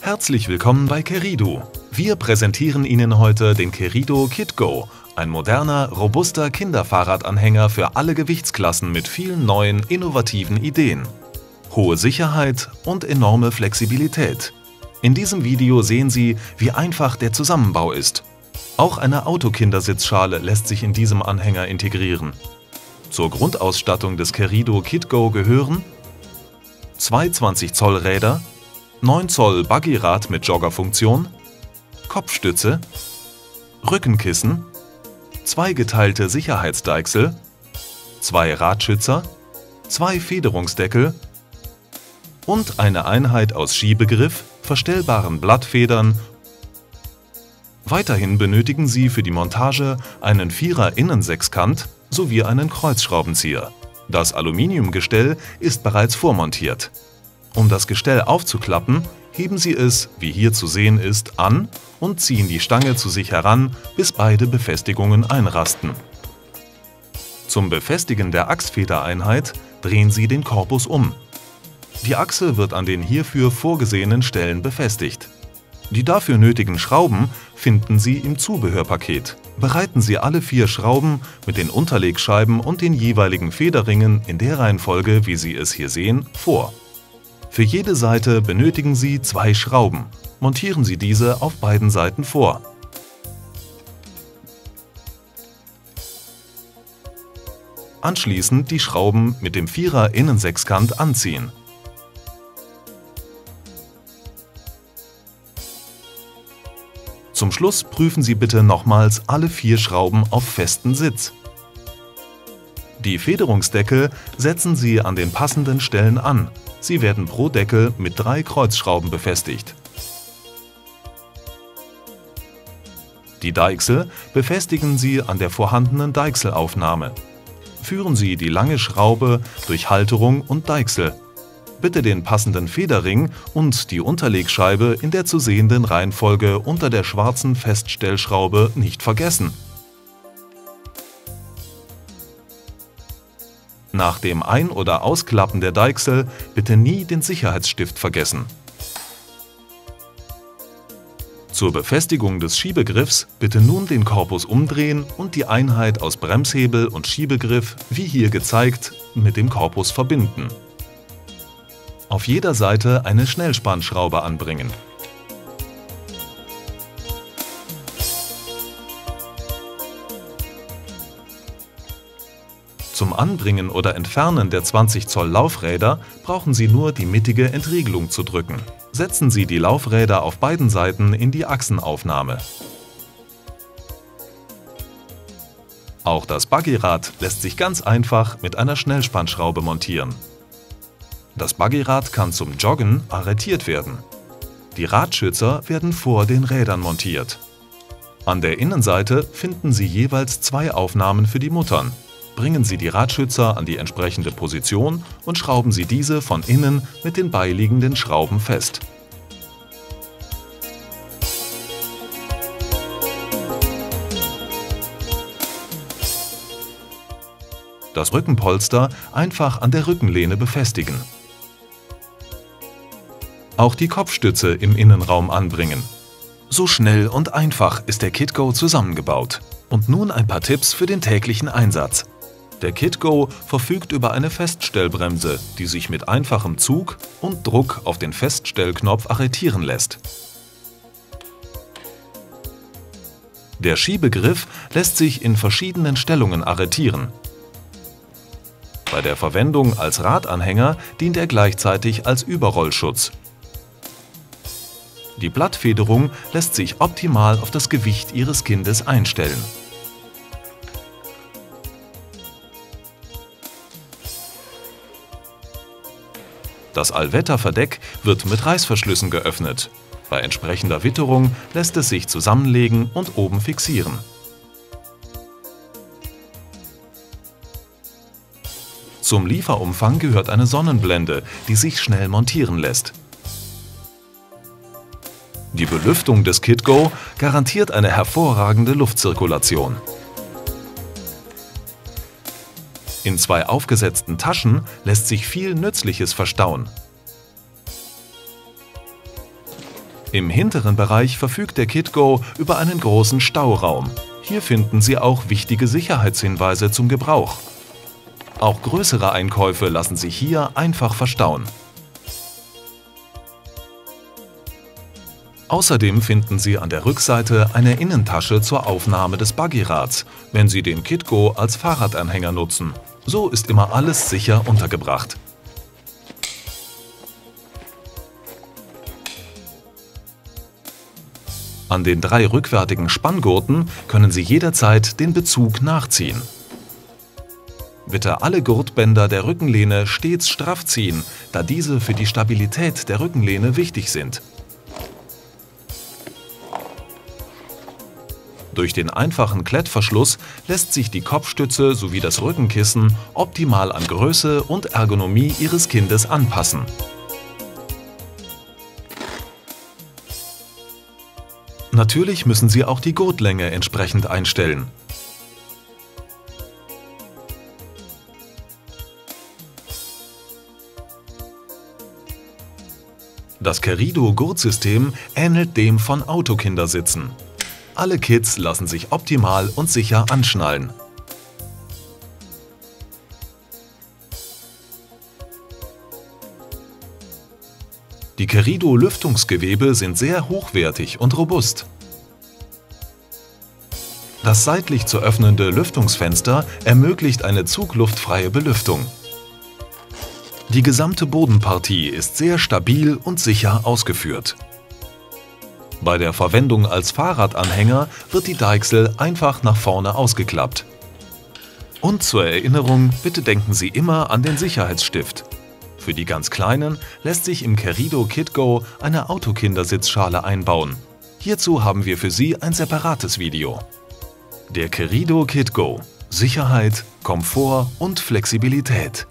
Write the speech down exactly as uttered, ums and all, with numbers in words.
Herzlich willkommen bei Qeridoo. Wir präsentieren Ihnen heute den Qeridoo KidGoo, ein moderner, robuster Kinderfahrradanhänger für alle Gewichtsklassen mit vielen neuen, innovativen Ideen. Hohe Sicherheit und enorme Flexibilität. In diesem Video sehen Sie, wie einfach der Zusammenbau ist. Auch eine Autokindersitzschale lässt sich in diesem Anhänger integrieren. Zur Grundausstattung des Qeridoo KidGoo gehören zwei zwanzig Zoll Räder, neun Zoll Buggyrad mit Joggerfunktion, Kopfstütze, Rückenkissen, zweigeteilte Sicherheitsdeichsel, zwei Radschützer, zwei Federungsdeckel und eine Einheit aus Schiebegriff, verstellbaren Blattfedern. Weiterhin benötigen Sie für die Montage einen Vierer Innensechskant sowie einen Kreuzschraubenzieher. Das Aluminiumgestell ist bereits vormontiert. Um das Gestell aufzuklappen, heben Sie es, wie hier zu sehen ist, an und ziehen die Stange zu sich heran, bis beide Befestigungen einrasten. Zum Befestigen der Achsfedereinheit drehen Sie den Korpus um. Die Achse wird an den hierfür vorgesehenen Stellen befestigt. Die dafür nötigen Schrauben finden Sie im Zubehörpaket. Bereiten Sie alle vier Schrauben mit den Unterlegscheiben und den jeweiligen Federringen in der Reihenfolge, wie Sie es hier sehen, vor. Für jede Seite benötigen Sie zwei Schrauben. Montieren Sie diese auf beiden Seiten vor. Anschließend die Schrauben mit dem Vierer Innensechskant anziehen. Zum Schluss prüfen Sie bitte nochmals alle vier Schrauben auf festen Sitz. Die Federungsdeckel setzen Sie an den passenden Stellen an. Sie werden pro Deckel mit drei Kreuzschrauben befestigt. Die Deichsel befestigen Sie an der vorhandenen Deichselaufnahme. Führen Sie die lange Schraube durch Halterung und Deichsel. Bitte den passenden Federring und die Unterlegscheibe in der zu sehenden Reihenfolge unter der schwarzen Feststellschraube nicht vergessen. Nach dem Ein- oder Ausklappen der Deichsel bitte nie den Sicherheitsstift vergessen. Zur Befestigung des Schiebegriffs bitte nun den Korpus umdrehen und die Einheit aus Bremshebel und Schiebegriff, wie hier gezeigt, mit dem Korpus verbinden. Auf jeder Seite eine Schnellspannschraube anbringen. Zum Anbringen oder Entfernen der zwanzig Zoll Laufräder brauchen Sie nur die mittige Entriegelung zu drücken. Setzen Sie die Laufräder auf beiden Seiten in die Achsenaufnahme. Auch das Buggyrad lässt sich ganz einfach mit einer Schnellspannschraube montieren. Das Buggyrad kann zum Joggen arretiert werden. Die Radschützer werden vor den Rädern montiert. An der Innenseite finden Sie jeweils zwei Aufnahmen für die Muttern. Bringen Sie die Radschützer an die entsprechende Position und schrauben Sie diese von innen mit den beiliegenden Schrauben fest. Das Rückenpolster einfach an der Rückenlehne befestigen. Auch die Kopfstütze im Innenraum anbringen. So schnell und einfach ist der KidGoo zusammengebaut. Und nun ein paar Tipps für den täglichen Einsatz. Der KidGoo verfügt über eine Feststellbremse, die sich mit einfachem Zug und Druck auf den Feststellknopf arretieren lässt. Der Schiebegriff lässt sich in verschiedenen Stellungen arretieren. Bei der Verwendung als Radanhänger dient er gleichzeitig als Überrollschutz. Die Blattfederung lässt sich optimal auf das Gewicht Ihres Kindes einstellen. Das Allwetterverdeck wird mit Reißverschlüssen geöffnet. Bei entsprechender Witterung lässt es sich zusammenlegen und oben fixieren. Zum Lieferumfang gehört eine Sonnenblende, die sich schnell montieren lässt. Die Belüftung des KidGoo garantiert eine hervorragende Luftzirkulation. In zwei aufgesetzten Taschen lässt sich viel Nützliches verstauen. Im hinteren Bereich verfügt der KidGoo über einen großen Stauraum. Hier finden Sie auch wichtige Sicherheitshinweise zum Gebrauch. Auch größere Einkäufe lassen sich hier einfach verstauen. Außerdem finden Sie an der Rückseite eine Innentasche zur Aufnahme des Buggyrads, wenn Sie den KidGoo als Fahrradanhänger nutzen. So ist immer alles sicher untergebracht. An den drei rückwärtigen Spanngurten können Sie jederzeit den Bezug nachziehen. Bitte alle Gurtbänder der Rückenlehne stets straff ziehen, da diese für die Stabilität der Rückenlehne wichtig sind. Durch den einfachen Klettverschluss lässt sich die Kopfstütze sowie das Rückenkissen optimal an Größe und Ergonomie Ihres Kindes anpassen. Natürlich müssen Sie auch die Gurtlänge entsprechend einstellen. Das Qeridoo-Gurtsystem ähnelt dem von Autokindersitzen. Alle Kids lassen sich optimal und sicher anschnallen. Die Qeridoo-Lüftungsgewebe sind sehr hochwertig und robust. Das seitlich zu öffnende Lüftungsfenster ermöglicht eine zugluftfreie Belüftung. Die gesamte Bodenpartie ist sehr stabil und sicher ausgeführt. Bei der Verwendung als Fahrradanhänger wird die Deichsel einfach nach vorne ausgeklappt. Und zur Erinnerung, bitte denken Sie immer an den Sicherheitsstift. Für die ganz Kleinen lässt sich im Qeridoo KidGoo eine Autokindersitzschale einbauen. Hierzu haben wir für Sie ein separates Video. Der Qeridoo KidGoo – Sicherheit, Komfort und Flexibilität.